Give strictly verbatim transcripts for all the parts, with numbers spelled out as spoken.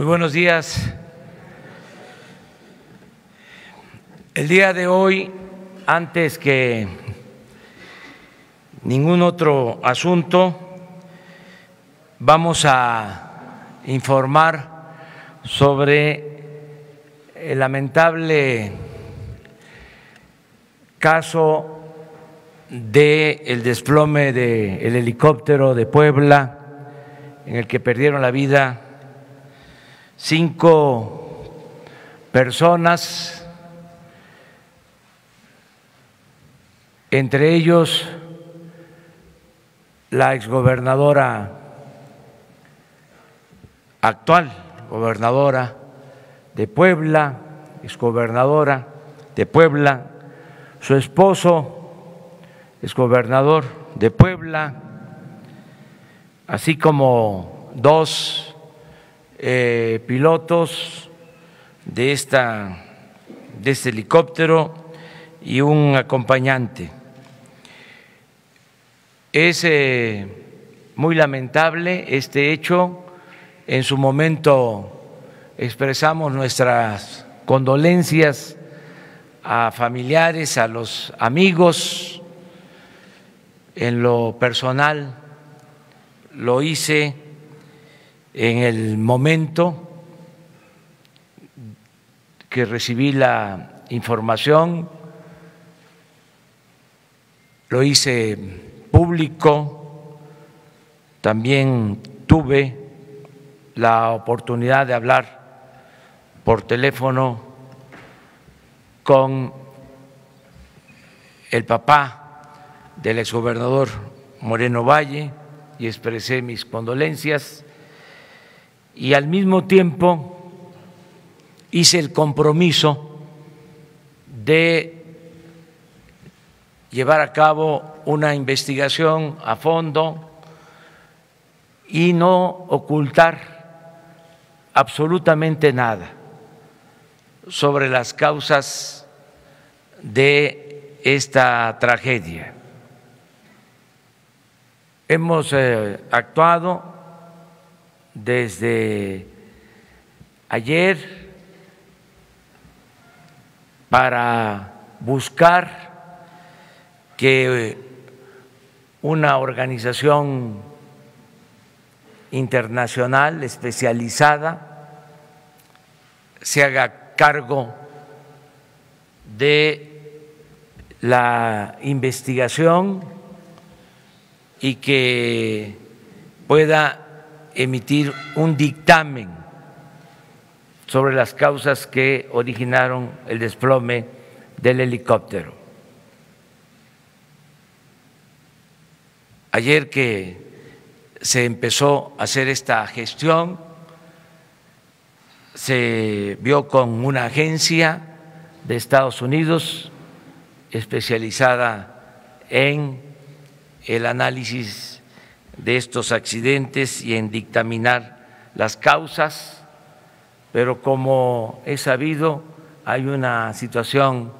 Muy buenos días. El día de hoy, antes que ningún otro asunto, vamos a informar sobre el lamentable caso del desplome del helicóptero de Puebla, en el que perdieron la vida cinco personas, entre ellos la exgobernadora, actual gobernadora de Puebla, exgobernadora de Puebla, su esposo, exgobernador de Puebla, así como dos eh, pilotos de, esta, de este helicóptero y un acompañante. Es eh, muy lamentable este hecho. En su momento expresamos nuestras condolencias a familiares, a los amigos. En lo personal lo hice en el momento que recibí la información, lo hice público, también tuve la oportunidad de hablar por teléfono con el papá del exgobernador Moreno Valle y expresé mis condolencias, y al mismo tiempo hice el compromiso de llevar a cabo una investigación a fondo y no ocultar absolutamente nada sobre las causas de esta tragedia. Hemos eh, actuado desde ayer para buscar que una organización internacional especializada se haga cargo de la investigación y que pueda emitir un dictamen sobre las causas que originaron el desplome del helicóptero. Ayer que se empezó a hacer esta gestión, se vio con una agencia de Estados Unidos especializada en el análisis de estos accidentes y en dictaminar las causas, pero como es sabido, hay una situación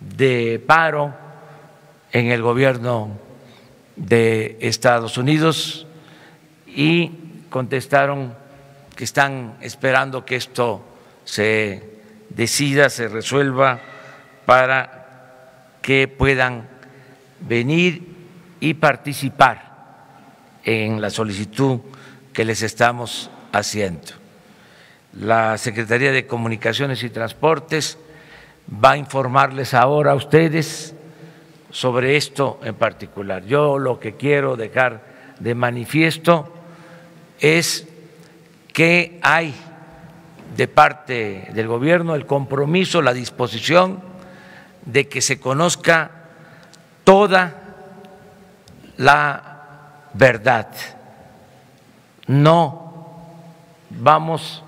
de paro en el gobierno de Estados Unidos y contestaron que están esperando que esto se decida, se resuelva, para que puedan venir y participar en la solicitud que les estamos haciendo. La Secretaría de Comunicaciones y Transportes va a informarles ahora a ustedes sobre esto en particular. Yo lo que quiero dejar de manifiesto es que hay de parte del gobierno el compromiso, la disposición de que se conozca toda la verdad. No vamos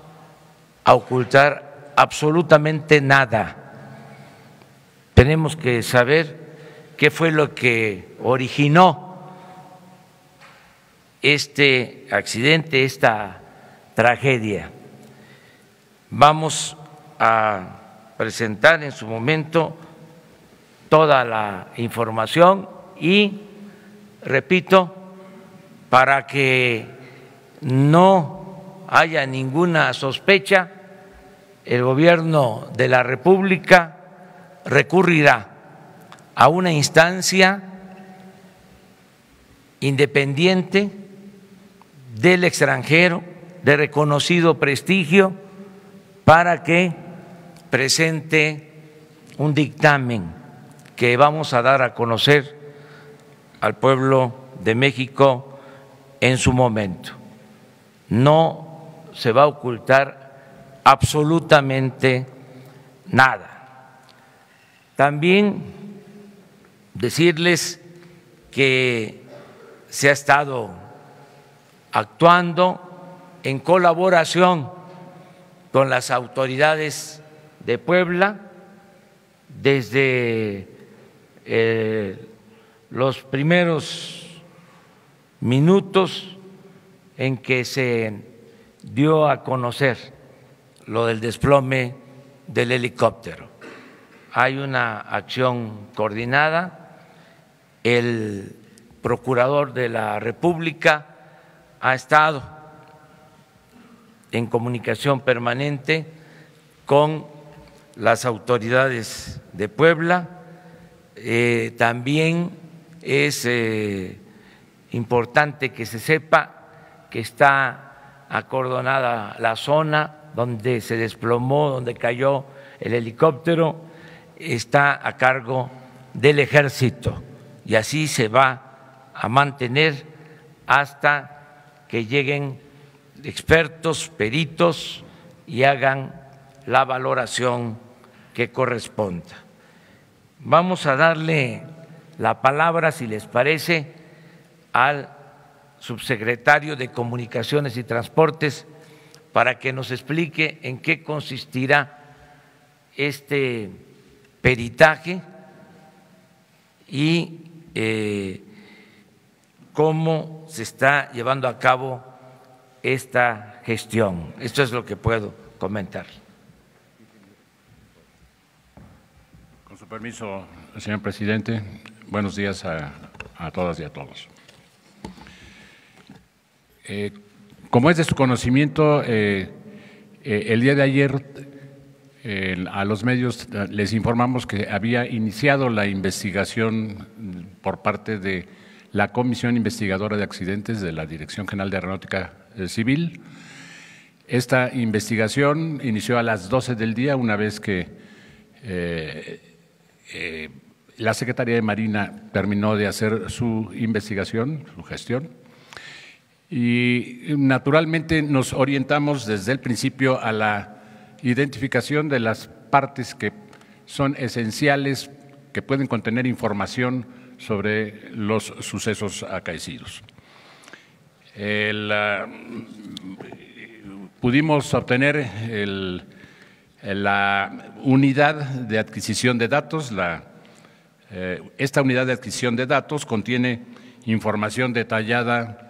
a ocultar absolutamente nada. Tenemos que saber qué fue lo que originó este accidente, esta tragedia. Vamos a presentar en su momento toda la información y, repito, para que no haya ninguna sospecha, el Gobierno de la República recurrirá a una instancia independiente del extranjero de reconocido prestigio para que presente un dictamen que vamos a dar a conocer al pueblo de México en su momento. No se va a ocultar absolutamente nada. También decirles que se ha estado actuando en colaboración con las autoridades de Puebla desde eh, los primeros minutos en que se dio a conocer lo del desplome del helicóptero. Hay una acción coordinada, el procurador de la República ha estado en comunicación permanente con las autoridades de Puebla, eh, también es eh, importante que se sepa que está acordonada la zona donde se desplomó, donde cayó el helicóptero, está a cargo del Ejército y así se va a mantener hasta que lleguen expertos, peritos y hagan la valoración que corresponda. Vamos a darle la palabra, si les parece, al subsecretario de Comunicaciones y Transportes para que nos explique en qué consistirá este peritaje y eh, cómo se está llevando a cabo esta gestión. Esto es lo que puedo comentar. Con su permiso, señor presidente, buenos días a, a todas y a todos. Eh, como es de su conocimiento, eh, eh, el día de ayer eh, a los medios les informamos que había iniciado la investigación por parte de la Comisión Investigadora de Accidentes de la Dirección General de Aeronáutica Civil. Esta investigación inició a las doce del día, una vez que eh, eh, la Secretaría de Marina terminó de hacer su investigación, su gestión. Y naturalmente nos orientamos desde el principio a la identificación de las partes que son esenciales, que pueden contener información sobre los sucesos acaecidos. El, uh, pudimos obtener el, la unidad de adquisición de datos. La, eh, esta unidad de adquisición de datos contiene información detallada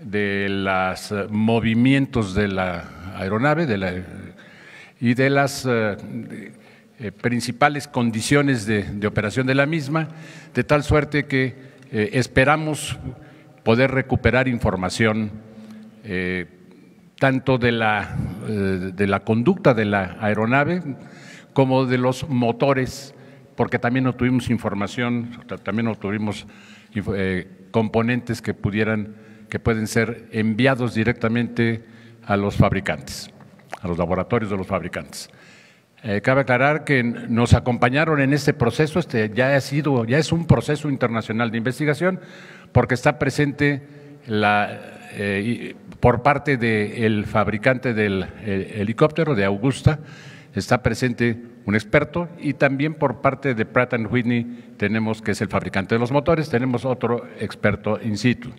de los movimientos de la aeronave de la, y de las eh, principales condiciones de, de operación de la misma, de tal suerte que eh, esperamos poder recuperar información eh, tanto de la, eh, de la conducta de la aeronave como de los motores, porque también obtuvimos información, también obtuvimos eh, componentes que pudieran… que pueden ser enviados directamente a los fabricantes, a los laboratorios de los fabricantes. Eh, cabe aclarar que nos acompañaron en este proceso, este ya ha sido, ya es un proceso internacional de investigación, porque está presente la, eh, por parte del fabricante del helicóptero de Augusta, está presente un experto, y también por parte de Pratt and Whitney tenemos, que es el fabricante de los motores, tenemos otro experto in situ.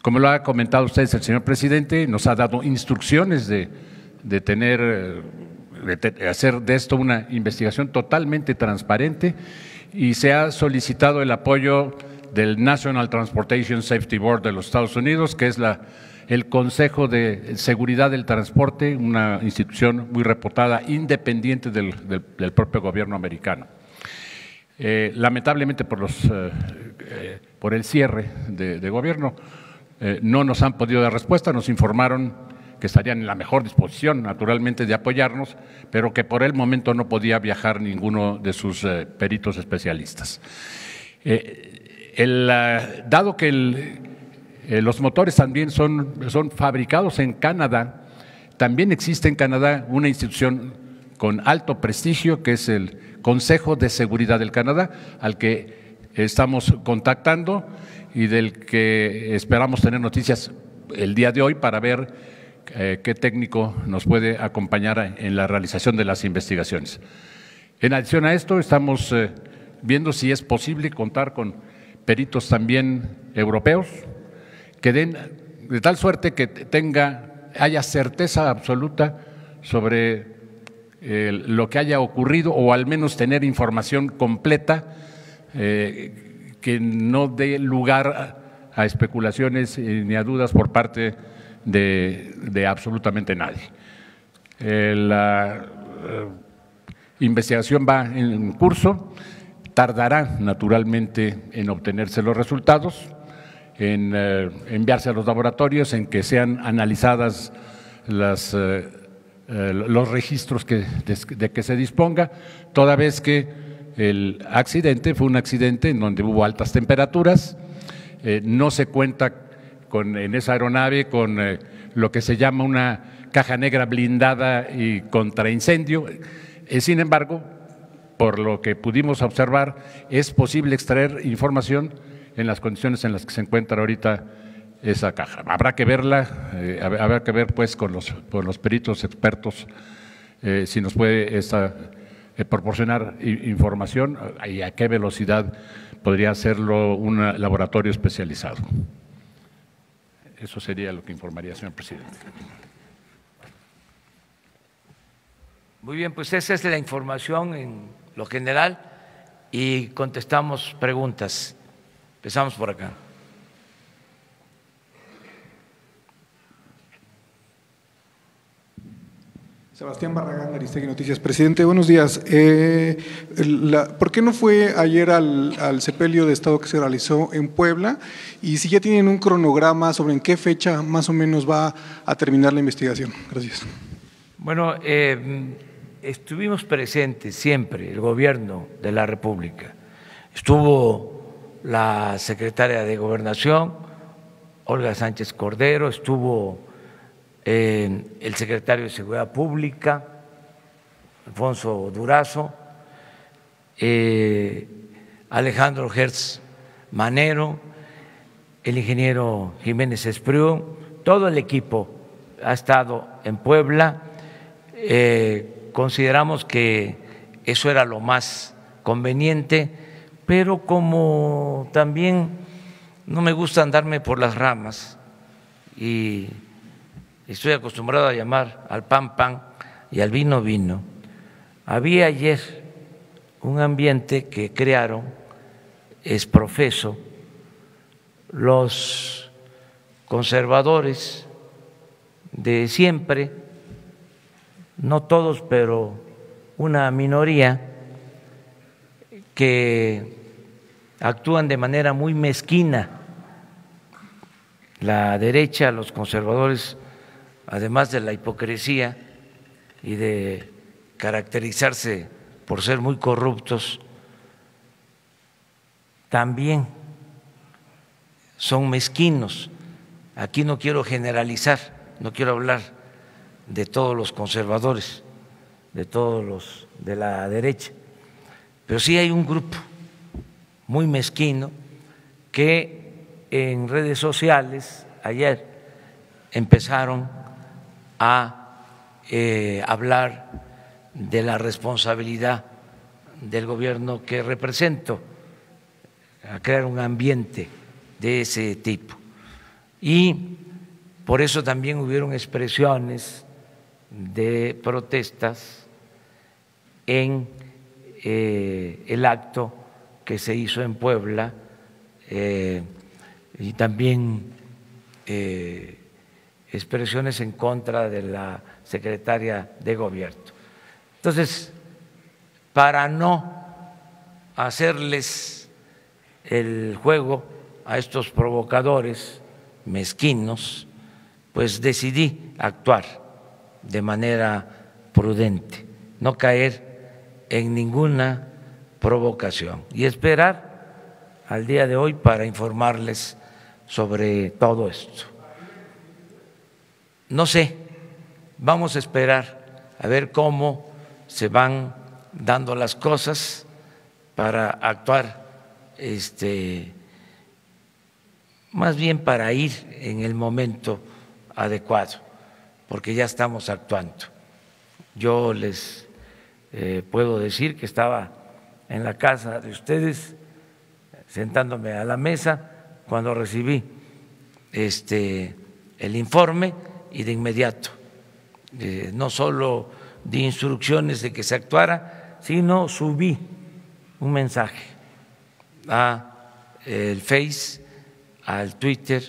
Como lo ha comentado usted, el señor presidente nos ha dado instrucciones de, de tener, de, de hacer de esto una investigación totalmente transparente, y se ha solicitado el apoyo del National Transportation Safety Board de los Estados Unidos, que es la, el Consejo de Seguridad del Transporte, una institución muy reputada, independiente del, del, del propio gobierno americano. Eh, lamentablemente por, los, eh, eh, por el cierre de, de gobierno, Eh, no nos han podido dar respuesta, nos informaron que estarían en la mejor disposición, naturalmente, de apoyarnos, pero que por el momento no podía viajar ninguno de sus eh, peritos especialistas. Eh, el, eh, dado que el, eh, los motores también son, son fabricados en Canadá, también existe en Canadá una institución con alto prestigio, que es el Consejo de Seguridad del Canadá, al que estamos contactando y del que esperamos tener noticias el día de hoy para ver eh, qué técnico nos puede acompañar en la realización de las investigaciones. En adición a esto, estamos eh, viendo si es posible contar con peritos también europeos que den de tal suerte que tenga, haya certeza absoluta sobre eh, lo que haya ocurrido, o al menos tener información completa eh, que no dé lugar a especulaciones ni a dudas por parte de, de absolutamente nadie. Eh, la eh, investigación va en curso. Tardará naturalmente en obtenerse los resultados, en eh, enviarse a los laboratorios, en que sean analizadas las, eh, eh, los registros que, de, de que se disponga, toda vez que el accidente fue un accidente en donde hubo altas temperaturas, eh, no se cuenta con, en esa aeronave con eh, lo que se llama una caja negra blindada y contra incendio, eh, sin embargo, por lo que pudimos observar, es posible extraer información en las condiciones en las que se encuentra ahorita esa caja. Habrá que verla, eh, habrá que ver pues con los, con los peritos expertos eh, si nos puede esta, eh, proporcionar información y a qué velocidad podría hacerlo un laboratorio especializado. Eso sería lo que informaría, señor presidente. Muy bien, pues esa es la información en lo general, y contestamos preguntas. Empezamos por acá. Sebastián Barragán, Aristegui Noticias. Presidente, buenos días. Eh, la, ¿Por qué no fue ayer al, al sepelio de Estado que se realizó en Puebla? Y si ya tienen un cronograma sobre en qué fecha más o menos va a terminar la investigación. Gracias. Bueno, eh, estuvimos presentes siempre, el gobierno de la República. Estuvo la secretaria de Gobernación, Olga Sánchez Cordero, estuvo eh, el secretario de Seguridad Pública, Alfonso Durazo, eh, Alejandro Gertz Manero, el ingeniero Jiménez Espriu, todo el equipo ha estado en Puebla. Eh, Consideramos que eso era lo más conveniente, pero como también no me gusta andarme por las ramas y estoy acostumbrado a llamar al pan pan y al vino vino, había ayer un ambiente que crearon, es profeso, los conservadores de siempre, no todos, pero una minoría, que actúan de manera muy mezquina. La derecha, los conservadores, además de la hipocresía y de caracterizarse por ser muy corruptos, también son mezquinos. Aquí no quiero generalizar, no quiero hablar de todos los conservadores, de todos los de la derecha, pero sí hay un grupo muy mezquino que en redes sociales ayer empezaron a eh, hablar de la responsabilidad del gobierno que represento, a crear un ambiente de ese tipo. Y por eso también hubieron expresiones de protestas en eh, el acto que se hizo en Puebla, eh, y también eh, expresiones en contra de la secretaria de Gobierno. Entonces, para no hacerles el juego a estos provocadores mezquinos, pues decidí actuar de manera prudente, no caer en ninguna provocación y esperar al día de hoy para informarles sobre todo esto. No sé, vamos a esperar a ver cómo se van dando las cosas para actuar, este, más bien para ir en el momento adecuado, porque ya estamos actuando. Yo les eh, puedo decir que estaba en la casa de ustedes, sentándome a la mesa, cuando recibí este, el informe, y de inmediato eh, no solo di instrucciones de que se actuara, sino subí un mensaje a el Face, al Twitter,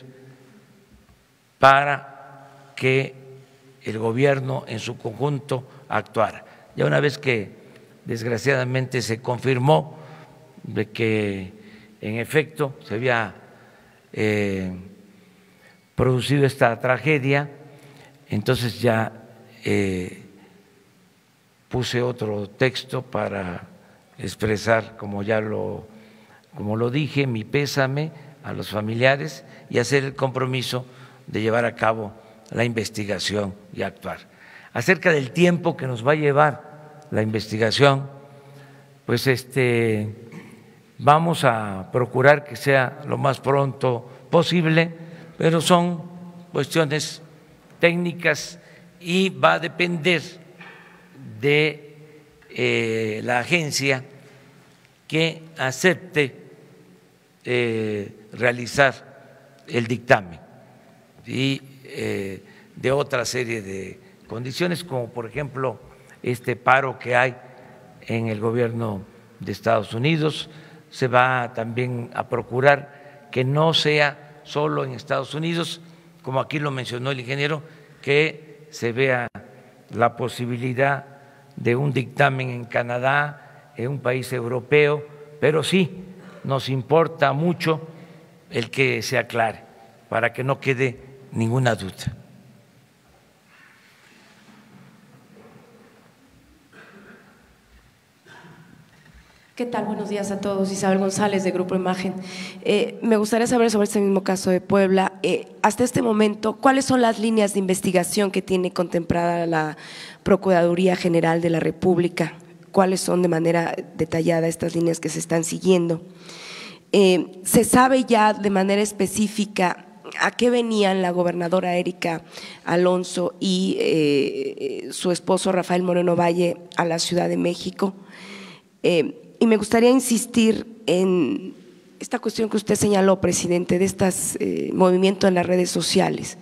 para que el gobierno en su conjunto actuara. Ya una vez que desgraciadamente se confirmó de que en efecto se había eh, producido esta tragedia, entonces ya eh, puse otro texto para expresar, como ya lo, como lo dije, mi pésame a los familiares y hacer el compromiso de llevar a cabo la investigación y actuar. Acerca del tiempo que nos va a llevar la investigación, pues este, vamos a procurar que sea lo más pronto posible, pero son cuestiones técnicas y va a depender de eh, la agencia que acepte eh, realizar el dictamen y eh, de otra serie de condiciones, como por ejemplo este paro que hay en el gobierno de Estados Unidos. Se va también a procurar que no sea solo en Estados Unidos, como aquí lo mencionó el ingeniero, que se vea la posibilidad de un dictamen en Canadá, en un país europeo, pero sí nos importa mucho el que se aclare, para que no quede ninguna duda. ¿Qué tal? Buenos días a todos. Isabel González, de Grupo Imagen. Eh, me gustaría saber sobre este mismo caso de Puebla. Eh, hasta este momento, ¿cuáles son las líneas de investigación que tiene contemplada la Procuraduría General de la República? ¿Cuáles son de manera detallada estas líneas que se están siguiendo? Eh, ¿Se sabe ya de manera específica a qué venían la gobernadora Erika Alonso y eh, su esposo Rafael Moreno Valle a la Ciudad de México? Eh, Y me gustaría insistir en esta cuestión que usted señaló, presidente, de estos eh, movimientos en las redes sociales.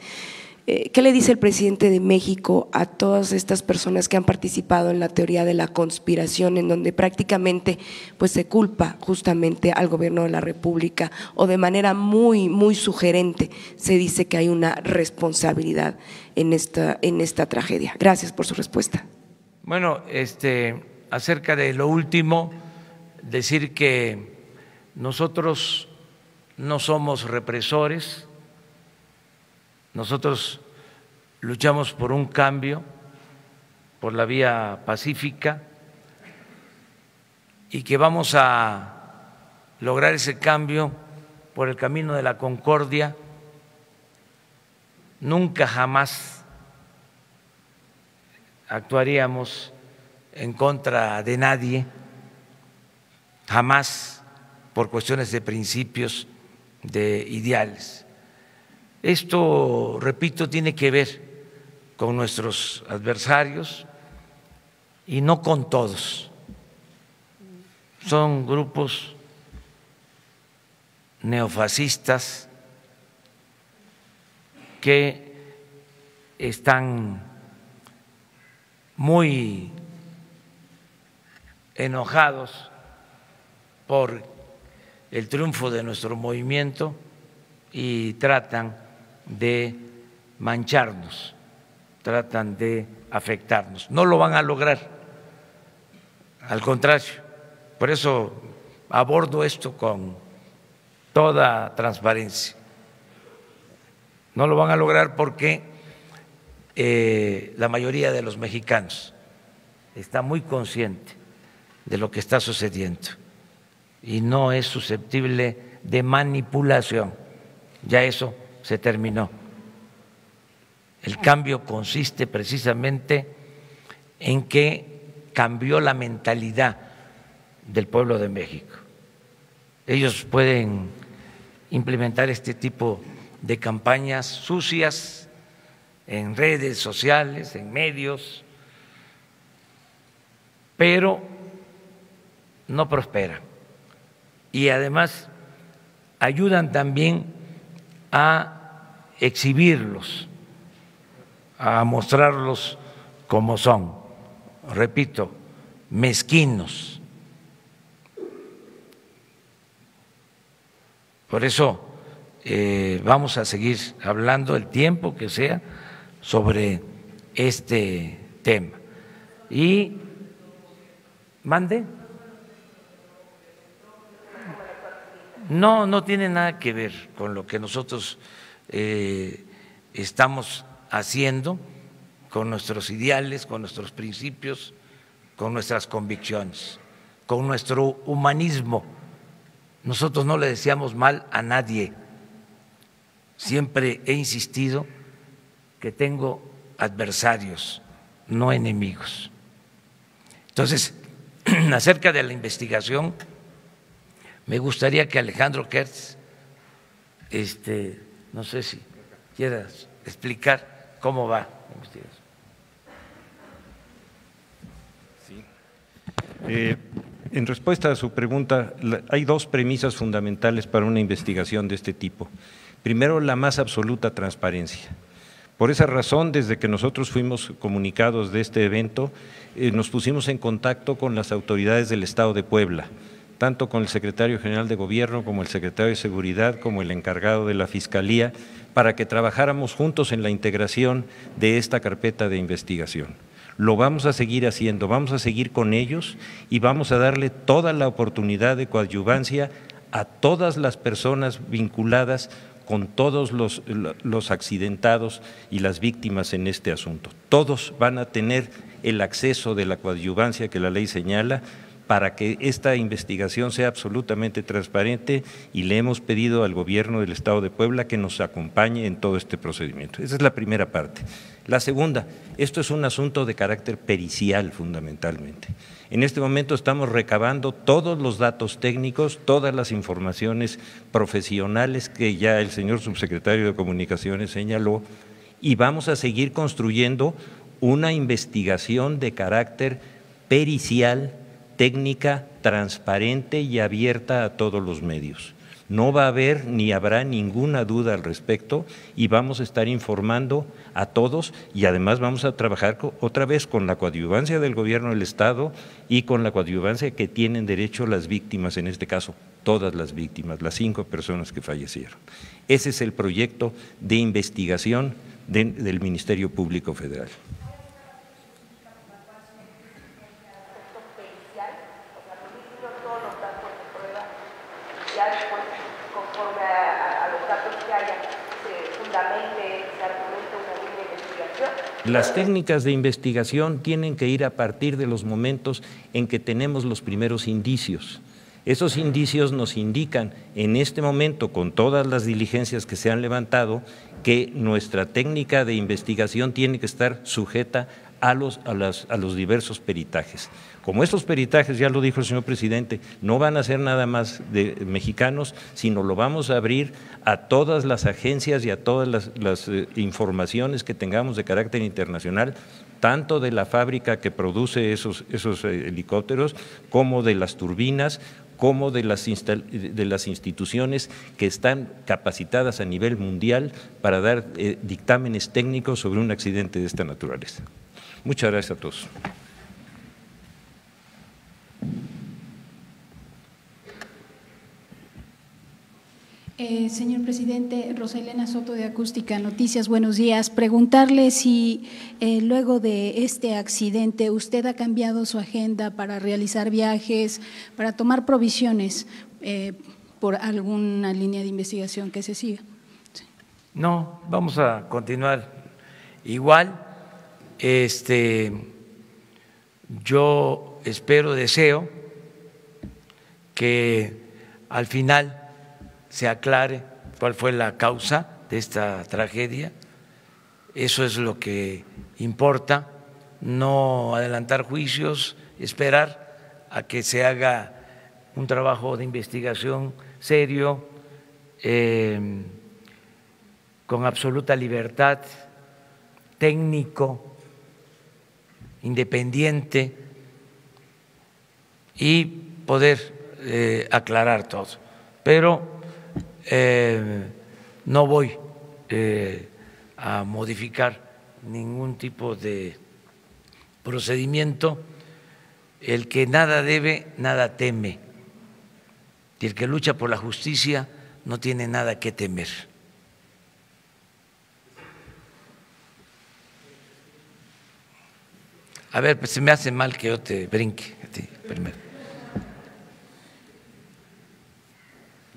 Eh, ¿Qué le dice el presidente de México a todas estas personas que han participado en la teoría de la conspiración, en donde prácticamente pues, se culpa justamente al gobierno de la República, o de manera muy, muy sugerente se dice que hay una responsabilidad en esta, en esta tragedia? Gracias por su respuesta. Bueno, este, acerca de lo último… Decir que nosotros no somos represores, nosotros luchamos por un cambio, por la vía pacífica, y que vamos a lograr ese cambio por el camino de la concordia. Nunca jamás actuaríamos en contra de nadie, jamás, por cuestiones de principios, de ideales. Esto, repito, tiene que ver con nuestros adversarios y no con todos. Son grupos neofascistas que están muy enojados por el triunfo de nuestro movimiento y tratan de mancharnos, tratan de afectarnos. No lo van a lograr, al contrario. Por eso abordo esto con toda transparencia. No lo van a lograr porque eh, la mayoría de los mexicanos está muy consciente de lo que está sucediendo y no es susceptible de manipulación. Ya eso se terminó. El cambio consiste precisamente en que cambió la mentalidad del pueblo de México. Ellos pueden implementar este tipo de campañas sucias en redes sociales, en medios, pero no prosperan. Y además ayudan también a exhibirlos, a mostrarlos como son, repito, mezquinos. Por eso eh, vamos a seguir hablando el tiempo que sea sobre este tema. Y mande. No, no tiene nada que ver con lo que nosotros eh, estamos haciendo, con nuestros ideales, con nuestros principios, con nuestras convicciones, con nuestro humanismo. Nosotros no le deseamos mal a nadie. Siempre he insistido que tengo adversarios, no enemigos. Entonces, acerca de la investigación, me gustaría que Alejandro Gertz, este, no sé si quieras explicar cómo va la investigación. Sí. Eh. En respuesta a su pregunta, hay dos premisas fundamentales para una investigación de este tipo. Primero, la más absoluta transparencia. Por esa razón, desde que nosotros fuimos comunicados de este evento, eh, nos pusimos en contacto con las autoridades del Estado de Puebla, tanto con el secretario general de Gobierno, como el secretario de Seguridad, como el encargado de la Fiscalía, para que trabajáramos juntos en la integración de esta carpeta de investigación. Lo vamos a seguir haciendo, vamos a seguir con ellos y vamos a darle toda la oportunidad de coadyuvancia a todas las personas vinculadas con todos los, los accidentados y las víctimas en este asunto. Todos van a tener el acceso de la coadyuvancia que la ley señala para que esta investigación sea absolutamente transparente, y le hemos pedido al gobierno del Estado de Puebla que nos acompañe en todo este procedimiento. Esa es la primera parte. La segunda, esto es un asunto de carácter pericial fundamentalmente. En este momento estamos recabando todos los datos técnicos, todas las informaciones profesionales que ya el señor subsecretario de Comunicaciones señaló, y vamos a seguir construyendo una investigación de carácter pericial, técnica, transparente y abierta a todos los medios. No va a haber ni habrá ninguna duda al respecto, y vamos a estar informando a todos, y además vamos a trabajar otra vez con la coadyuvancia del gobierno del Estado y con la coadyuvancia que tienen derecho las víctimas, en este caso todas las víctimas, las cinco personas que fallecieron. Ese es el proyecto de investigación de, del Ministerio Público Federal. Las técnicas de investigación tienen que ir a partir de los momentos en que tenemos los primeros indicios. Esos indicios nos indican en este momento, con todas las diligencias que se han levantado, que nuestra técnica de investigación tiene que estar sujeta a los, a las, a los diversos peritajes. Como estos peritajes, ya lo dijo el señor presidente, no van a ser nada más de mexicanos, sino lo vamos a abrir a todas las agencias y a todas las, las informaciones que tengamos de carácter internacional, tanto de la fábrica que produce esos, esos helicópteros, como de las turbinas, como de las, de las instituciones que están capacitadas a nivel mundial para dar eh, dictámenes técnicos sobre un accidente de esta naturaleza. Muchas gracias a todos. Eh, señor presidente, Rosa Elena Soto de Acústica Noticias, buenos días. Preguntarle si eh, luego de este accidente usted ha cambiado su agenda para realizar viajes, para tomar provisiones eh, por alguna línea de investigación que se siga. Sí. No, vamos a continuar igual. Este, yo espero, deseo que al final se aclare cuál fue la causa de esta tragedia. Eso es lo que importa, no adelantar juicios, esperar a que se haga un trabajo de investigación serio, eh, con absoluta libertad, técnico, independiente, y poder eh, aclarar todo. Pero eh, no voy eh, a modificar ningún tipo de procedimiento. El que nada debe, nada teme. Y el que lucha por la justicia no tiene nada que temer. A ver, pues se me hace mal que yo te brinque a ti primero.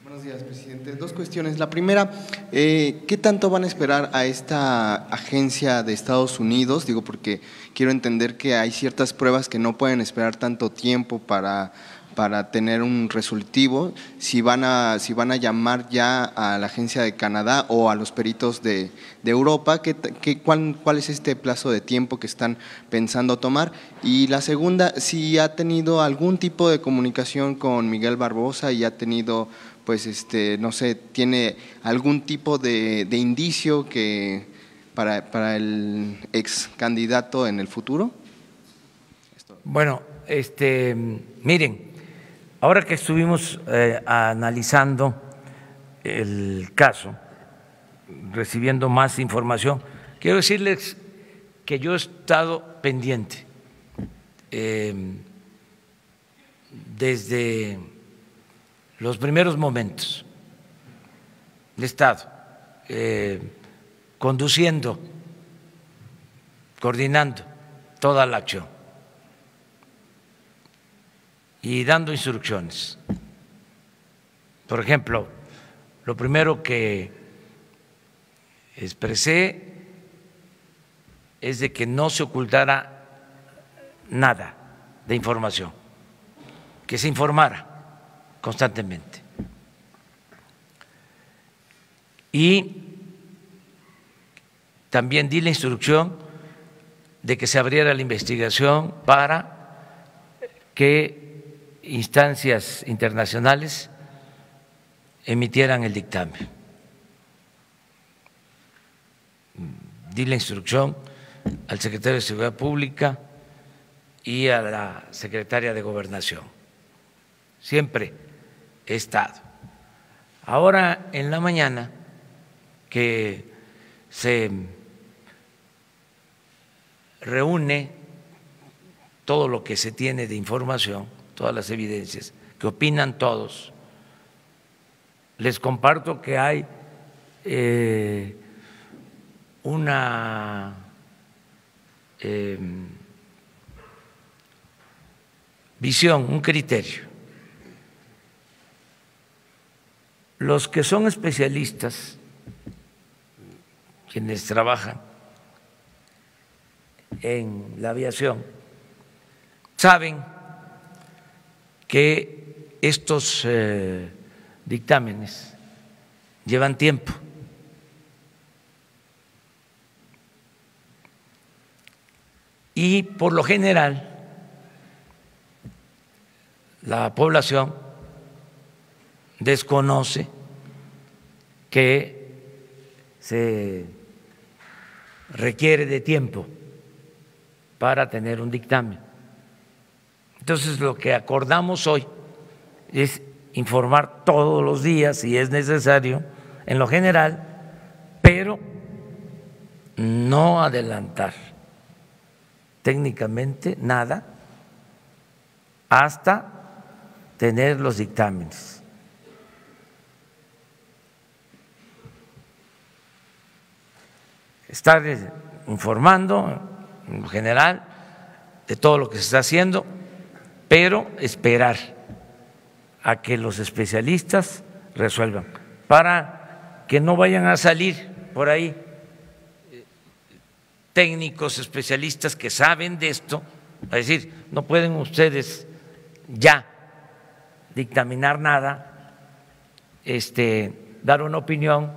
Buenos días, presidente. Dos cuestiones. La primera, eh, ¿qué tanto van a esperar a esta agencia de Estados Unidos? Digo, porque quiero entender que hay ciertas pruebas que no pueden esperar tanto tiempo para… para tener un resolutivo, si van a si van a llamar ya a la agencia de Canadá o a los peritos de, de Europa, ¿qué, qué, cuál, cuál es este plazo de tiempo que están pensando tomar? Y la segunda, si ha tenido algún tipo de comunicación con Miguel Barbosa y ha tenido, pues, este, no sé, tiene algún tipo de, de indicio que para, para el ex candidato en el futuro. Bueno, este, miren. Ahora que estuvimos eh, analizando el caso, recibiendo más información, quiero decirles que yo he estado pendiente eh, desde los primeros momentos. He estado eh, conduciendo, coordinando toda la acción y dando instrucciones. Por ejemplo, lo primero que expresé es de que no se ocultara nada de información, que se informara constantemente. Y también di la instrucción de que se abriera la investigación para que instancias internacionales emitieran el dictamen. Di la instrucción al secretario de Seguridad Pública y a la secretaria de Gobernación. Siempre he estado. Ahora en la mañana que se reúne todo lo que se tiene de información, todas las evidencias, que opinan todos. Les comparto que hay eh, una eh, visión, un criterio. Los que son especialistas, quienes trabajan en la aviación, saben que estos eh, dictámenes llevan tiempo. Y por lo general, la población desconoce que se requiere de tiempo para tener un dictamen. Entonces, lo que acordamos hoy es informar todos los días, si es necesario, en lo general, pero no adelantar técnicamente nada hasta tener los dictámenes. Estar informando en lo general de todo lo que se está haciendo, pero esperar a que los especialistas resuelvan, para que no vayan a salir por ahí técnicos, especialistas que saben de esto, a decir, no pueden ustedes ya dictaminar nada, este, dar una opinión,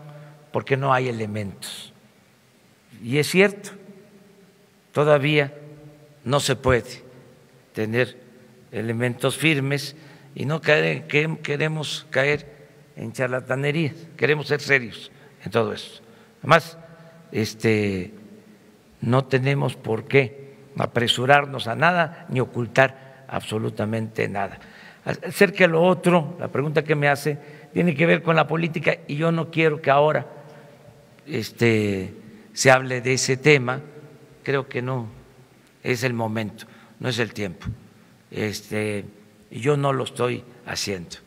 porque no hay elementos. Y es cierto, todavía no se puede tener elementos firmes y no caer, que queremos caer en charlatanería, queremos ser serios en todo esto. Además, este, no tenemos por qué apresurarnos a nada ni ocultar absolutamente nada. Acerca de lo otro, la pregunta que me hace tiene que ver con la política y yo no quiero que ahora este, se hable de ese tema, creo que no es el momento, no es el tiempo. Este, yo no lo estoy haciendo.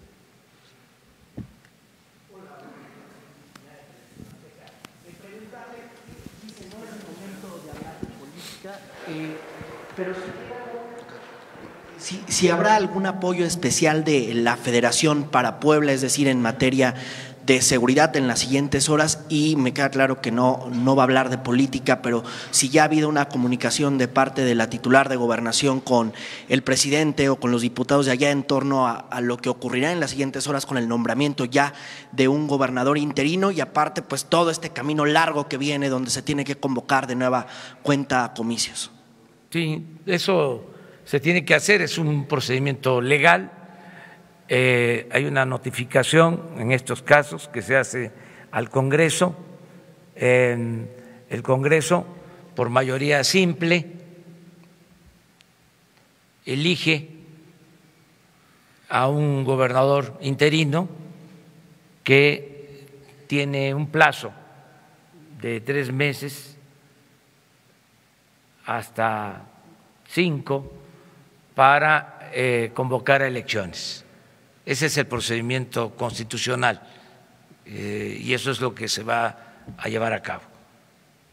Pero si, si habrá algún apoyo especial de la Federación para Puebla, es decir, en materia de seguridad en las siguientes horas, y me queda claro que no, no va a hablar de política, pero si ya ha habido una comunicación de parte de la titular de Gobernación con el presidente o con los diputados de allá en torno a, a lo que ocurrirá en las siguientes horas con el nombramiento ya de un gobernador interino y aparte pues todo este camino largo que viene donde se tiene que convocar de nueva cuenta a comicios. Sí, eso se tiene que hacer, es un procedimiento legal, eh, hay una notificación en estos casos que se hace al Congreso, eh, el Congreso por mayoría simple elige a un gobernador interino que tiene un plazo de tres meses hasta cinco para eh, convocar a elecciones. Ese es el procedimiento constitucional eh, y eso es lo que se va a llevar a cabo.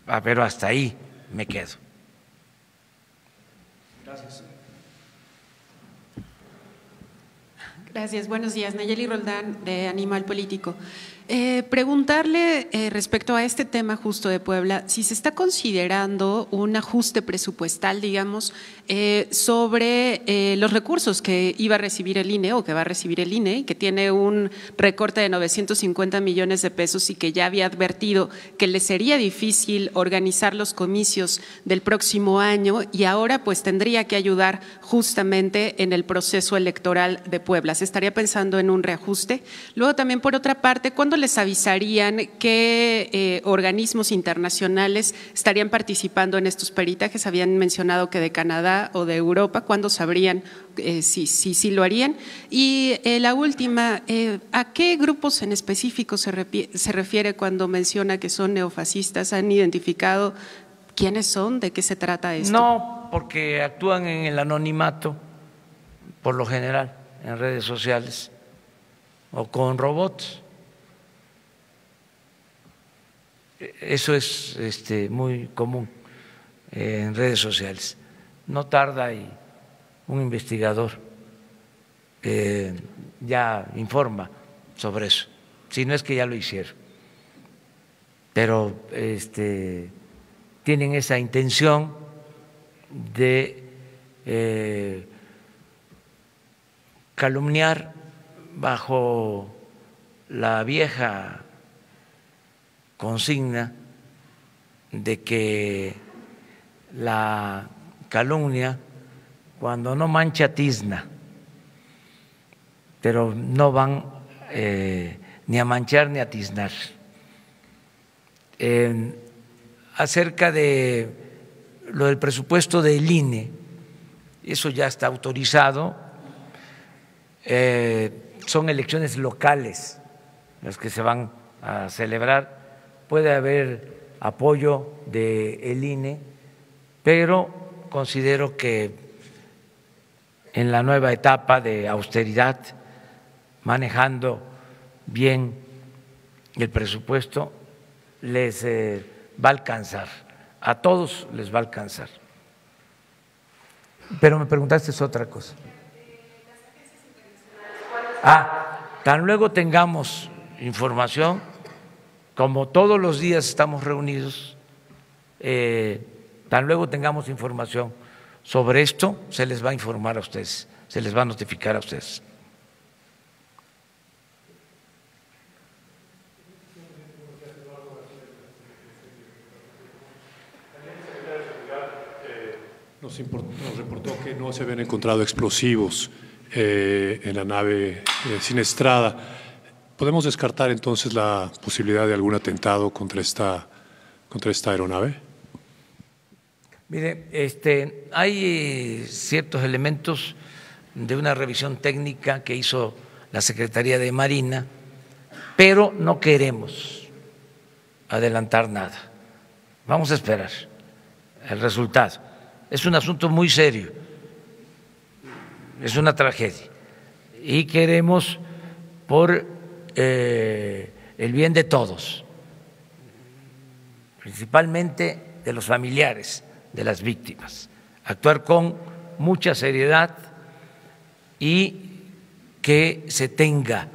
Ah, pero hasta ahí me quedo. Gracias. Gracias. Buenos días. Nayeli Roldán, de Animal Político. Eh, preguntarle eh, respecto a este tema justo de Puebla, si se está considerando un ajuste presupuestal, digamos, eh, sobre eh, los recursos que iba a recibir el I N E o que va a recibir el I N E, que tiene un recorte de novecientos cincuenta millones de pesos y que ya había advertido que le sería difícil organizar los comicios del próximo año y ahora pues tendría que ayudar justamente en el proceso electoral de Puebla. ¿Se estaría pensando en un reajuste? Luego también, por otra parte, ¿cuándo les avisarían qué eh, organismos internacionales estarían participando en estos peritajes? Habían mencionado que de Canadá o de Europa, ¿cuándo sabrían eh, si, si, si lo harían? Y eh, la última, eh, ¿a qué grupos en específico se, se refiere cuando menciona que son neofascistas? ¿Han identificado quiénes son? ¿De qué se trata esto? No, porque actúan en el anonimato, por lo general, en redes sociales o con robots. Eso es este, muy común en redes sociales. No tarda y un investigador eh, ya informa sobre eso, si no es que ya lo hicieron. Pero este, tienen esa intención de eh, calumniar bajo la vieja consigna de que la calumnia cuando no mancha tizna, pero no van eh, ni a manchar ni a tiznar. Eh, acerca de lo del presupuesto del I N E, eso ya está autorizado, eh, son elecciones locales las que se van a celebrar. Puede haber apoyo del I N E, pero considero que en la nueva etapa de austeridad, manejando bien el presupuesto, les eh, va a alcanzar, a todos les va a alcanzar. Pero me preguntaste es otra cosa. Ah, tan luego tengamos información. Como todos los días estamos reunidos, eh, Tan luego tengamos información sobre esto, se les va a informar a ustedes, se les va a notificar a ustedes. Nos, importó, nos reportó que no se habían encontrado explosivos eh, en la nave eh, siniestrada. ¿Podemos descartar entonces la posibilidad de algún atentado contra esta, contra esta aeronave? Mire, este, hay ciertos elementos de una revisión técnica que hizo la Secretaría de Marina, pero no queremos adelantar nada. Vamos a esperar el resultado. Es un asunto muy serio, es una tragedia y queremos, por eh, el bien de todos, principalmente de los familiares de las víctimas, actuar con mucha seriedad y que se tenga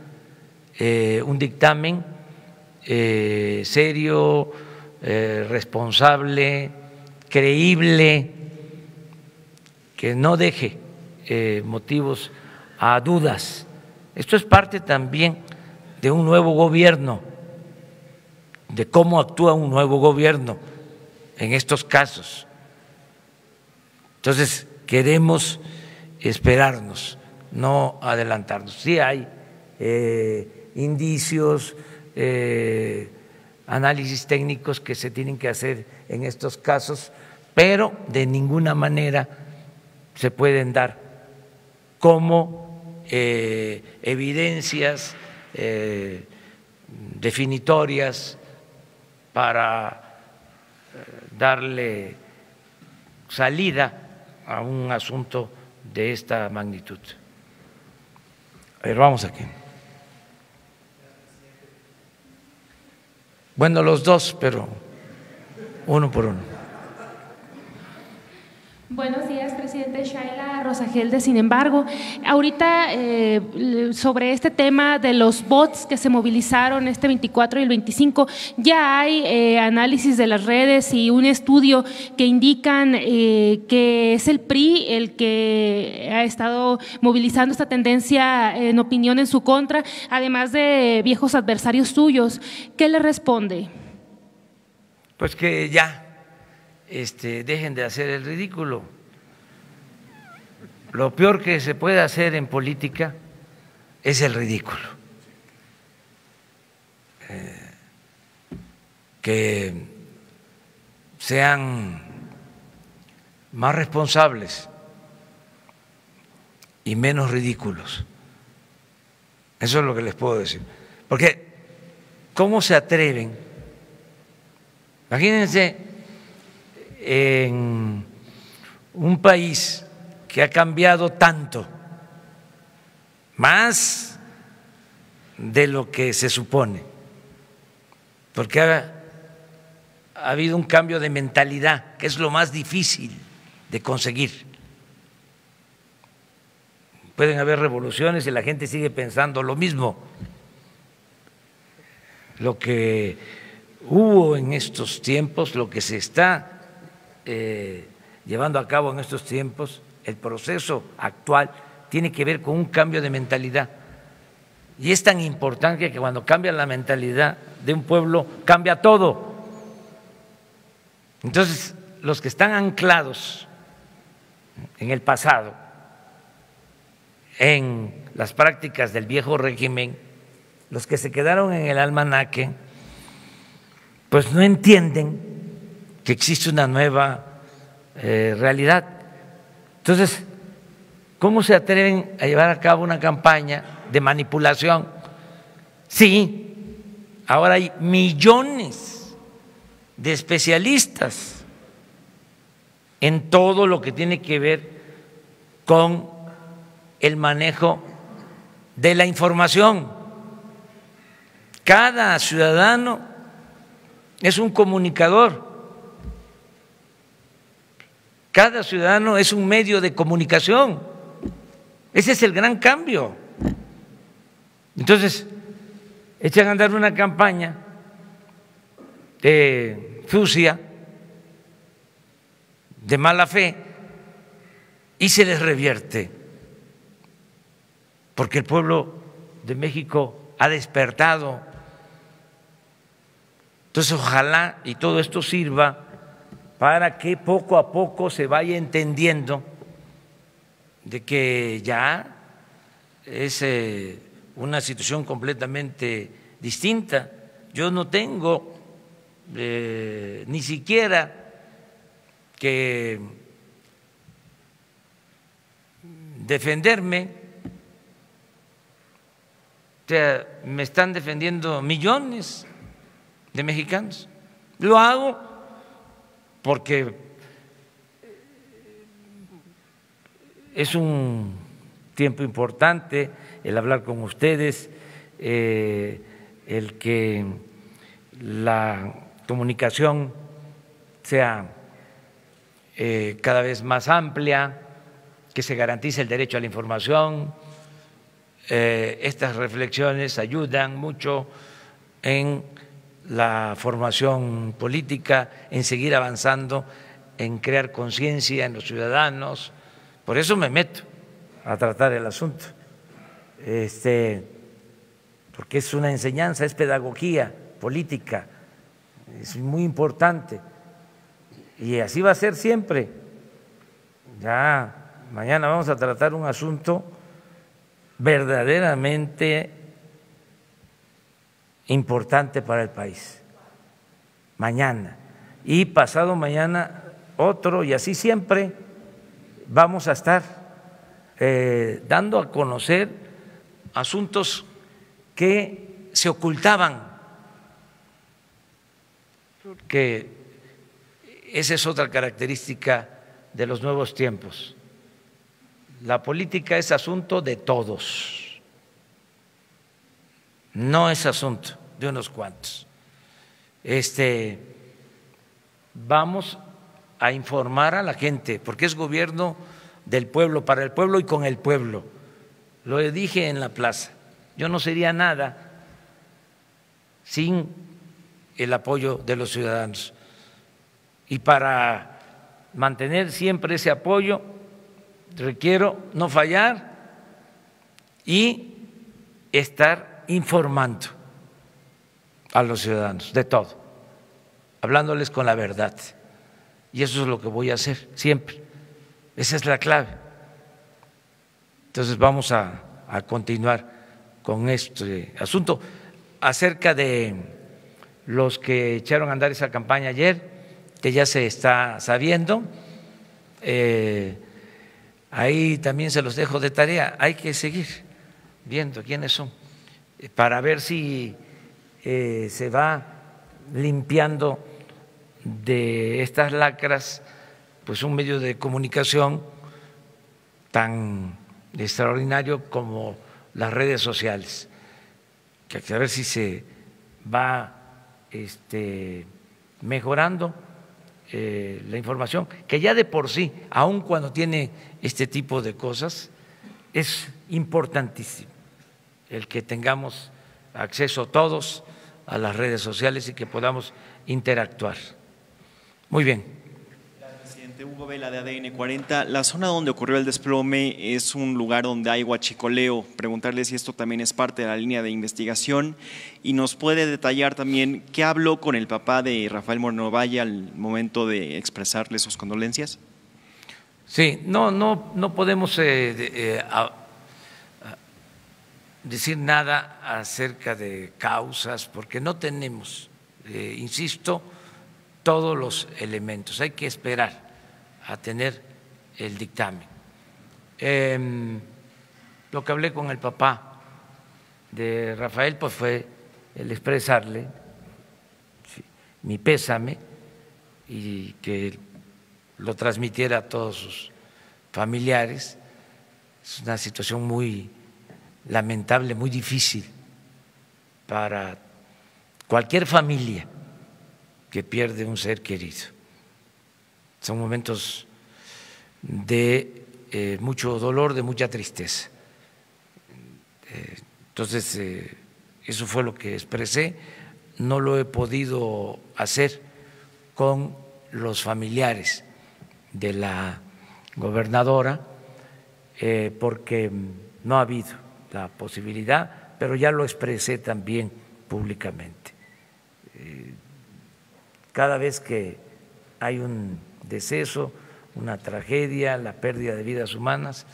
eh, un dictamen eh, serio, eh, responsable, creíble, que no deje eh, motivos a dudas. Esto es parte también de un nuevo gobierno, de cómo actúa un nuevo gobierno en estos casos. Entonces, queremos esperarnos, no adelantarnos. Sí hay eh, indicios, eh, análisis técnicos que se tienen que hacer en estos casos, pero de ninguna manera se pueden dar como eh, evidencias eh, definitorias para darle salida a un asunto de esta magnitud. A ver, vamos aquí. Bueno, los dos, pero uno por uno. Buenos días, presidente. Shaila Rosagel de Sin Embargo. Ahorita eh, sobre este tema de los bots que se movilizaron este veinticuatro y el veinticinco, ya hay eh, análisis de las redes y un estudio que indican eh, que es el P R I el que ha estado movilizando esta tendencia en opinión en su contra, además de viejos adversarios suyos. ¿Qué le responde? Pues que ya. Este, dejen de hacer el ridículo. Lo peor que se puede hacer en política es el ridículo. Eh, que sean más responsables y menos ridículos. Eso es lo que les puedo decir. Porque, ¿cómo se atreven? Imagínense, en un país que ha cambiado tanto, más de lo que se supone, porque ha, ha habido un cambio de mentalidad, que es lo más difícil de conseguir. Pueden haber revoluciones y la gente sigue pensando lo mismo. Lo que hubo en estos tiempos, lo que se está Eh, llevando a cabo en estos tiempos, el proceso actual tiene que ver con un cambio de mentalidad, y es tan importante que cuando cambia la mentalidad de un pueblo, cambia todo. Entonces, los que están anclados en el pasado, en las prácticas del viejo régimen, los que se quedaron en el almanaque, pues no entienden que existe una nueva eh, realidad. Entonces, ¿cómo se atreven a llevar a cabo una campaña de manipulación? Sí, ahora hay millones de especialistas en todo lo que tiene que ver con el manejo de la información. Cada ciudadano es un comunicador. Cada ciudadano es un medio de comunicación. Ese es el gran cambio. Entonces, echan a andar una campaña eh, sucia, de mala fe y se les revierte, porque el pueblo de México ha despertado. Entonces, ojalá y todo esto sirva para que poco a poco se vaya entendiendo de que ya es una situación completamente distinta. Yo no tengo eh, ni siquiera que defenderme, o sea, me están defendiendo millones de mexicanos. Lo hago porque es un tiempo importante el hablar con ustedes, eh, el que la comunicación sea eh, cada vez más amplia, que se garantice el derecho a la información. Eh, estas reflexiones ayudan mucho en la formación política, en seguir avanzando, en crear conciencia en los ciudadanos. Por eso me meto a tratar el asunto, este, porque es una enseñanza, es pedagogía política, es muy importante y así va a ser siempre. Ya mañana vamos a tratar un asunto verdaderamente importante para el país, mañana, y pasado mañana otro, y así siempre vamos a estar eh, dando a conocer asuntos que se ocultaban, que esa es otra característica de los nuevos tiempos. La política es asunto de todos, no es asunto de unos cuantos. Este, vamos a informar a la gente, porque es gobierno del pueblo, para el pueblo y con el pueblo. Lo dije en la plaza, yo no sería nada sin el apoyo de los ciudadanos. Y para mantener siempre ese apoyo, requiero no fallar y estar informando a los ciudadanos de todo, hablándoles con la verdad. Y eso es lo que voy a hacer siempre. Esa es la clave. Entonces vamos a, a continuar con este asunto. Acerca de los que echaron a andar esa campaña ayer, que ya se está sabiendo, eh, ahí también se los dejo de tarea. Hay que seguir viendo quiénes son para ver si eh, se va limpiando de estas lacras, pues un medio de comunicación tan extraordinario como las redes sociales, que hay que ver si se va este, mejorando eh, la información, que ya de por sí, aun cuando tiene este tipo de cosas, es importantísimo el que tengamos acceso todos a las redes sociales y que podamos interactuar. Muy bien. Presidente, Hugo Vela de A D N cuarenta. La zona donde ocurrió el desplome es un lugar donde hay huachicoleo. Preguntarle si esto también es parte de la línea de investigación y nos puede detallar también qué habló con el papá de Rafael Moreno Valle al momento de expresarle sus condolencias. Sí, no, no, no podemos eh, de, eh, a, a decir nada acerca de causas porque no tenemos, eh, insisto, todos los elementos. Hay que esperar a tener el dictamen. Eh, lo que hablé con el papá de Rafael pues fue el expresarle mi pésame y que lo transmitiera a todos sus familiares. Es una situación muy lamentable, muy difícil para cualquier familia que pierde un ser querido. Son momentos de eh, mucho dolor, de mucha tristeza. Eh, entonces, eh, eso fue lo que expresé. No lo he podido hacer con los familiares de la gobernadora, eh, porque no ha habido la posibilidad, pero ya lo expresé también públicamente. Eh, cada vez que hay un deceso, una tragedia, la pérdida de vidas humanas,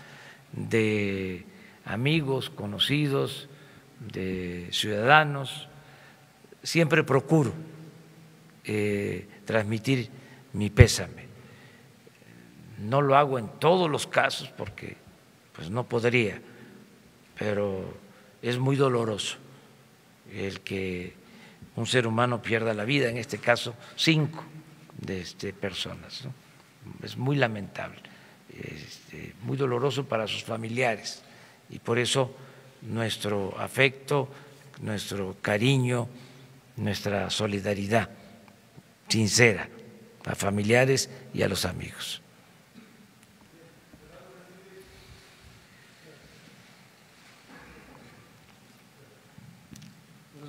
de amigos, conocidos, de ciudadanos, siempre procuro eh, transmitir mi pésame. No lo hago en todos los casos porque pues no podría, pero es muy doloroso el que un ser humano pierda la vida, en este caso cinco de este, personas, ¿no? Es muy lamentable, este, muy doloroso para sus familiares, y por eso nuestro afecto, nuestro cariño, nuestra solidaridad sincera a familiares y a los amigos.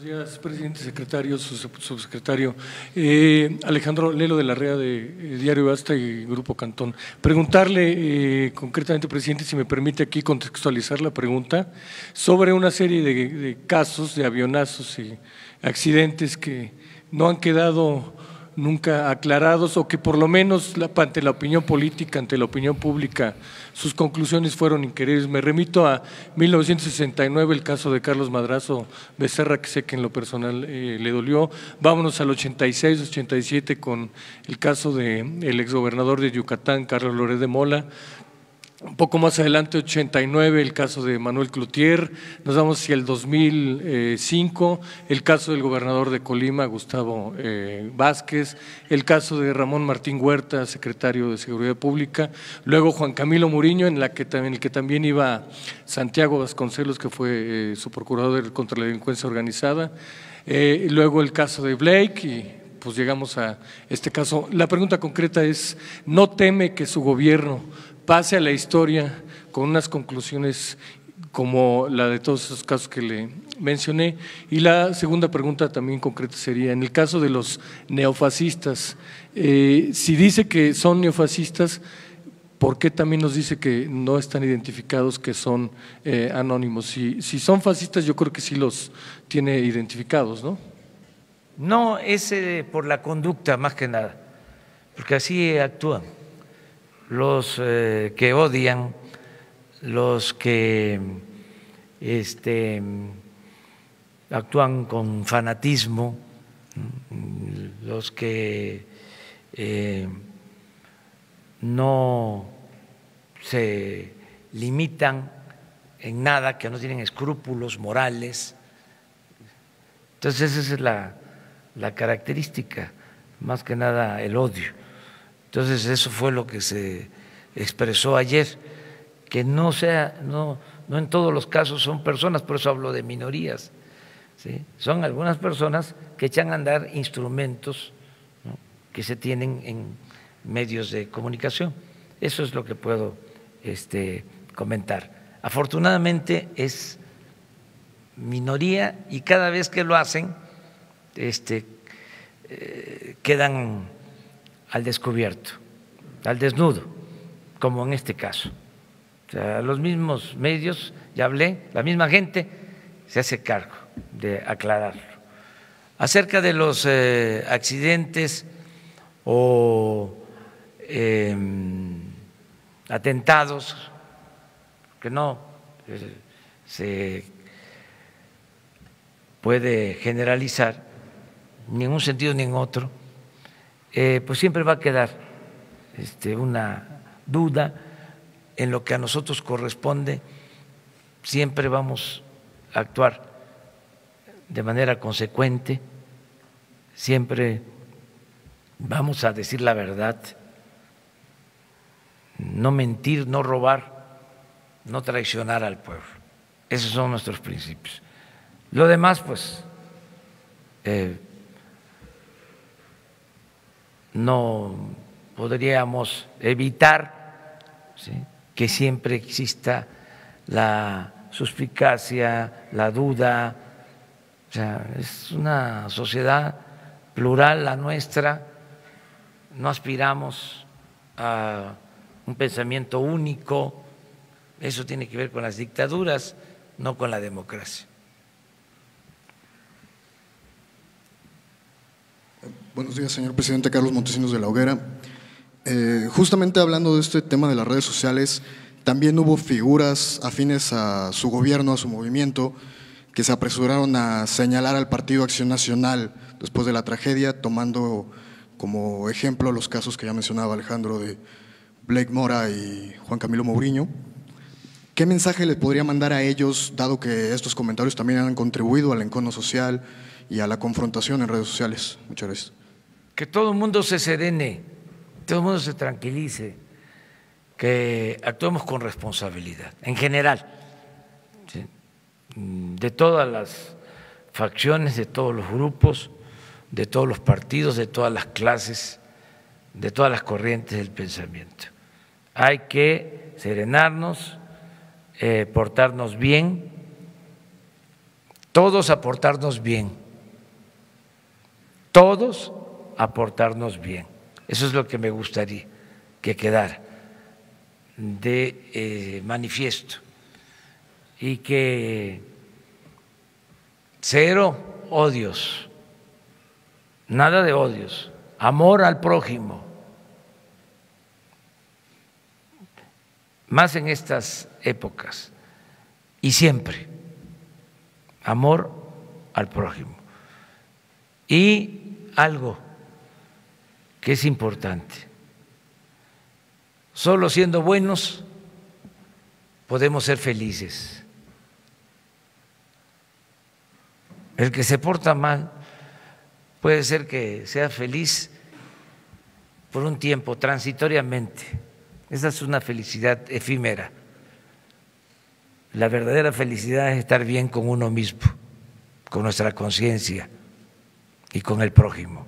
Buenos días, presidente, secretario, subsecretario. Eh, Alejandro Lelo de la Rea de Diario Basta y Grupo Cantón. Preguntarle eh, concretamente, presidente, si me permite aquí contextualizar la pregunta sobre una serie de, de casos de avionazos y accidentes que no han quedado nunca aclarados, o que por lo menos la, ante la opinión política, ante la opinión pública, sus conclusiones fueron inqueribles. Me remito a mil novecientos sesenta y nueve, el caso de Carlos Madrazo Becerra, que sé que en lo personal eh, le dolió. Vámonos al ochenta y seis, ochenta y siete con el caso del exgobernador de Yucatán, Carlos Loret de Mola. Un poco más adelante, ochenta y nueve, el caso de Manuel Cloutier. Nos vamos hacia el dos mil cinco, el caso del gobernador de Colima, Gustavo eh, Vázquez, el caso de Ramón Martín Huerta, secretario de Seguridad Pública, luego Juan Camilo Mouriño, en, la que, en el que también iba Santiago Vasconcelos, que fue eh, su procurador contra la delincuencia organizada, eh, luego el caso de Blake y pues llegamos a este caso. La pregunta concreta es, ¿no teme que su gobierno pase a la historia con unas conclusiones como la de todos esos casos que le mencioné? Y la segunda pregunta también concreta sería, en el caso de los neofascistas, eh, si dice que son neofascistas, ¿por qué también nos dice que no están identificados, que son eh, anónimos? Si, si son fascistas, yo creo que sí los tiene identificados, ¿no? No, es eh, por la conducta más que nada, porque así actúan. Los eh, que odian, los que este, actúan con fanatismo, los que eh, no se limitan en nada, que no tienen escrúpulos morales. Entonces esa es la, la característica, más que nada el odio. Entonces eso fue lo que se expresó ayer, que no sea, no, no en todos los casos son personas, por eso hablo de minorías, ¿sí? Son algunas personas que echan a andar instrumentos, ¿no?, que se tienen en medios de comunicación. Eso es lo que puedo este, comentar. Afortunadamente es minoría, y cada vez que lo hacen este, eh, quedan al descubierto, al desnudo, como en este caso. O sea, los mismos medios, ya hablé, la misma gente se hace cargo de aclararlo. Acerca de los eh, accidentes o eh, atentados, que no eh, se puede generalizar ni en un sentido ni en otro, Eh, pues siempre va a quedar este, una duda. En lo que a nosotros corresponde, siempre vamos a actuar de manera consecuente, siempre vamos a decir la verdad, no mentir, no robar, no traicionar al pueblo. Esos son nuestros principios. Lo demás, pues… Eh, no podríamos evitar, ¿sí?, que siempre exista la suspicacia, la duda. O sea, es una sociedad plural la nuestra, no aspiramos a un pensamiento único. Eso tiene que ver con las dictaduras, no con la democracia. Buenos días, señor presidente. Carlos Montesinos de la Hoguera. Eh, justamente hablando de este tema de las redes sociales, también hubo figuras afines a su gobierno, a su movimiento, que se apresuraron a señalar al Partido Acción Nacional después de la tragedia, tomando como ejemplo los casos que ya mencionaba Alejandro de Blake Mora y Juan Camilo Mouriño. ¿Qué mensaje les podría mandar a ellos, dado que estos comentarios también han contribuido al encono social y a la confrontación en redes sociales? Muchas gracias. Que todo el mundo se serene, todo el mundo se tranquilice, que actuemos con responsabilidad, en general, ¿sí? De todas las facciones, de todos los grupos, de todos los partidos, de todas las clases, de todas las corrientes del pensamiento. Hay que serenarnos, eh, portarnos bien, todos a portarnos bien, todos a portarnos bien. Eso es lo que me gustaría que quedara de eh, manifiesto, y que cero odios, nada de odios, amor al prójimo, más en estas épocas y siempre, amor al prójimo. Y algo que es importante, solo siendo buenos podemos ser felices. El que se porta mal puede ser que sea feliz por un tiempo, transitoriamente. Esa es una felicidad efímera. La verdadera felicidad es estar bien con uno mismo, con nuestra conciencia y con el prójimo.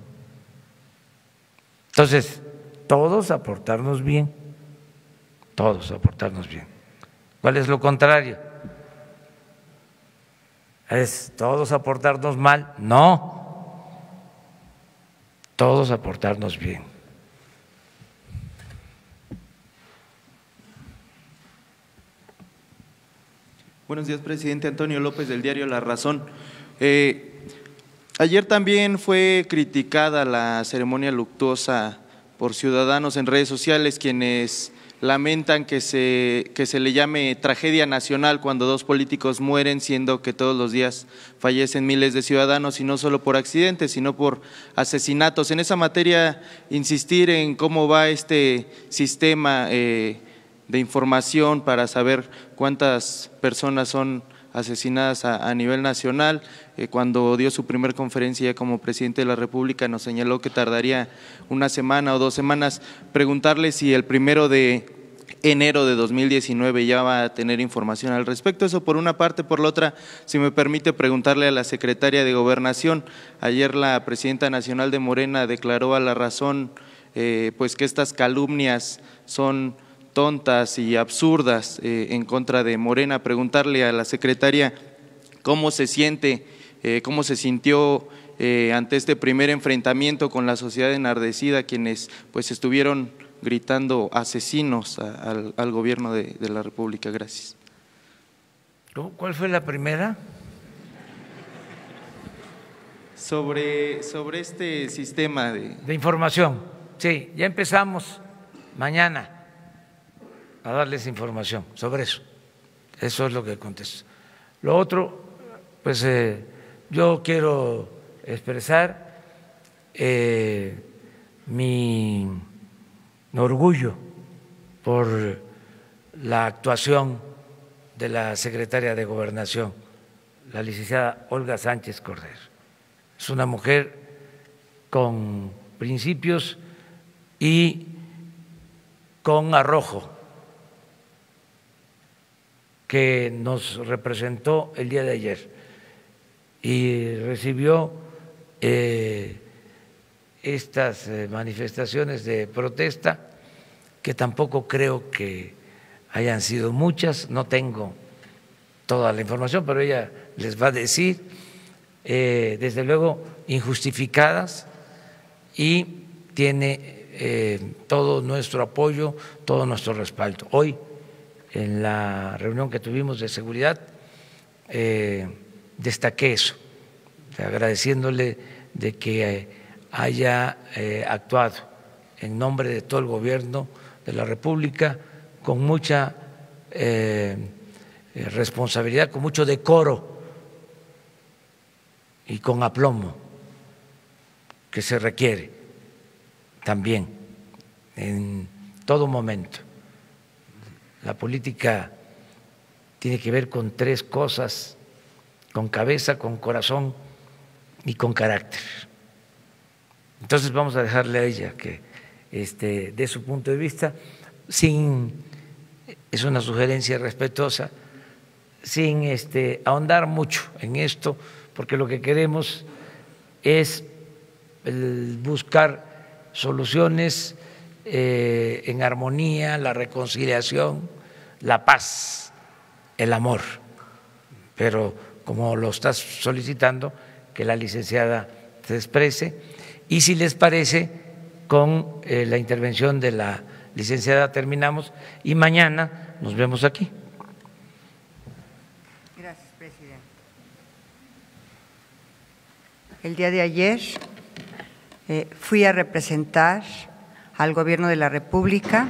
Entonces, todos a portarnos bien, todos a portarnos bien. ¿Cuál es lo contrario? ¿Es todos a portarnos mal? No. Todos a portarnos bien. Buenos días, presidente. Antonio López, del diario La Razón. Eh, ayer también fue criticada la ceremonia luctuosa por ciudadanos en redes sociales, quienes lamentan que se, que se le llame tragedia nacional cuando dos políticos mueren, siendo que todos los días fallecen miles de ciudadanos, y no solo por accidentes, sino por asesinatos. En esa materia, insistir en cómo va este sistema eh, de información para saber cuántas personas son asesinadas a, a nivel nacional. Eh, cuando dio su primer conferencia ya como presidente de la República, nos señaló que tardaría una semana o dos semanas. Preguntarle si el primero de enero de dos mil diecinueve ya va a tener información al respecto. Eso por una parte. Por la otra, si me permite preguntarle a la secretaria de Gobernación, ayer la presidenta nacional de Morena declaró a La Razón eh, pues que estas calumnias son tontas y absurdas eh, en contra de Morena. Preguntarle a la secretaria cómo se siente, eh, cómo se sintió eh, ante este primer enfrentamiento con la sociedad enardecida, quienes pues estuvieron gritando asesinos a, al, al gobierno de, de la República. Gracias. ¿Cuál fue la primera? Sobre, sobre este sistema de… de información. Sí, ya empezamos mañana a darles información sobre eso. Eso es lo que contesto. Lo otro, pues eh, yo quiero expresar eh, mi orgullo por la actuación de la secretaria de Gobernación, la licenciada Olga Sánchez Cordero. Es una mujer con principios y con arrojo, que nos representó el día de ayer y recibió eh, estas manifestaciones de protesta, que tampoco creo que hayan sido muchas, no tengo toda la información, pero ella les va a decir, eh, desde luego injustificadas, y tiene eh, todo nuestro apoyo, todo nuestro respaldo. Hoy, en la reunión que tuvimos de seguridad, eh, destaqué eso, agradeciéndole de que haya eh, actuado en nombre de todo el gobierno de la República con mucha eh, responsabilidad, con mucho decoro y con aplomo que se requiere también en todo momento. La política tiene que ver con tres cosas: con cabeza, con corazón y con carácter. Entonces vamos a dejarle a ella que este, dé su punto de vista, sin, es una sugerencia respetuosa, sin este, ahondar mucho en esto, porque lo que queremos es el buscar soluciones eh, en armonía, la reconciliación, la paz, el amor, pero como lo estás solicitando, que la licenciada se exprese, y si les parece, con eh, la intervención de la licenciada terminamos y mañana nos vemos aquí. Gracias, presidente. El día de ayer eh, fui a representar al Gobierno de la República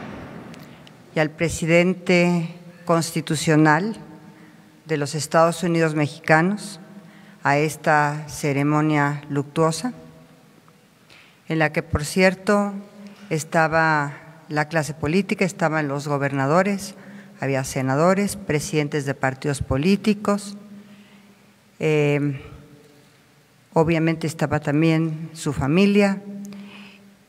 y al presidente constitucional de los Estados Unidos mexicanos a esta ceremonia luctuosa, en la que, por cierto, estaba la clase política, estaban los gobernadores, había senadores, presidentes de partidos políticos, eh, obviamente estaba también su familia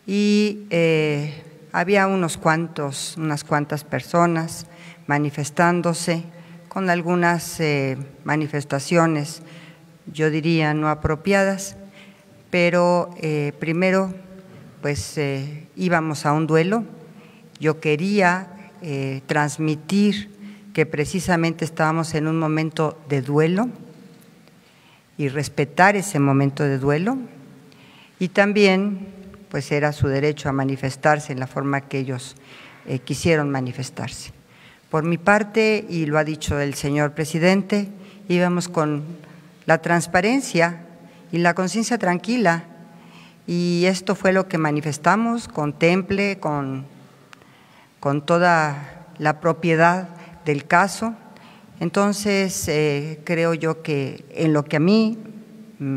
y eh, había unos cuantos, unas cuantas personas manifestándose con algunas eh, manifestaciones, yo diría no apropiadas, pero eh, primero pues eh, íbamos a un duelo. Yo quería eh, transmitir que precisamente estábamos en un momento de duelo y respetar ese momento de duelo, y también pues era su derecho a manifestarse en la forma que ellos eh, quisieron manifestarse. Por mi parte, y lo ha dicho el señor presidente, íbamos con la transparencia y la conciencia tranquila, y esto fue lo que manifestamos con temple, con, con toda la propiedad del caso. Entonces, eh, creo yo que en lo que a mí,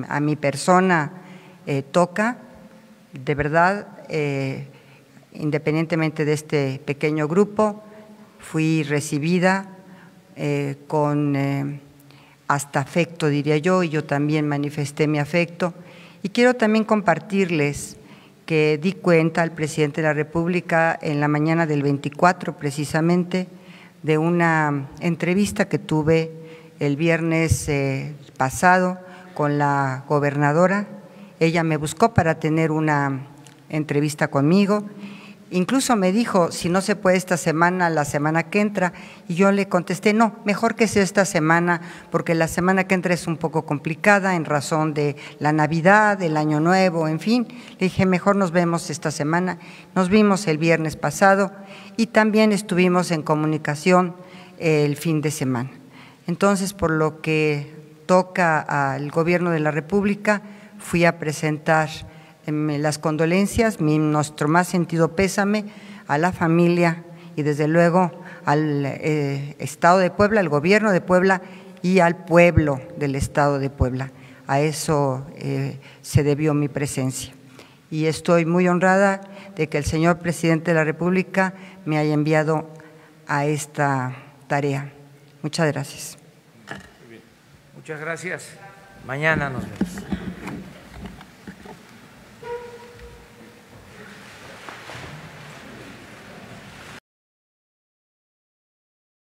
a mi persona eh, toca, de verdad, eh, independientemente de este pequeño grupo, fui recibida eh, con… Eh, hasta afecto, diría yo, y yo también manifesté mi afecto. Y quiero también compartirles que di cuenta al presidente de la República en la mañana del veinticuatro, precisamente, de una entrevista que tuve el viernes eh, pasado con la gobernadora. Ella me buscó para tener una entrevista conmigo. Incluso me dijo, si no se puede esta semana, la semana que entra, y yo le contesté, no, mejor que sea esta semana, porque la semana que entra es un poco complicada en razón de la Navidad, del Año Nuevo, en fin. Le dije, mejor nos vemos esta semana. Nos vimos el viernes pasado y también estuvimos en comunicación el fin de semana. Entonces, por lo que toca al Gobierno de la República, fui a presentar las condolencias, nuestro más sentido pésame a la familia y desde luego al eh, Estado de Puebla, al Gobierno de Puebla y al pueblo del Estado de Puebla. A eso eh, se debió mi presencia. Y estoy muy honrada de que el señor presidente de la República me haya enviado a esta tarea. Muchas gracias. Muy bien. Muchas gracias. Mañana nos vemos.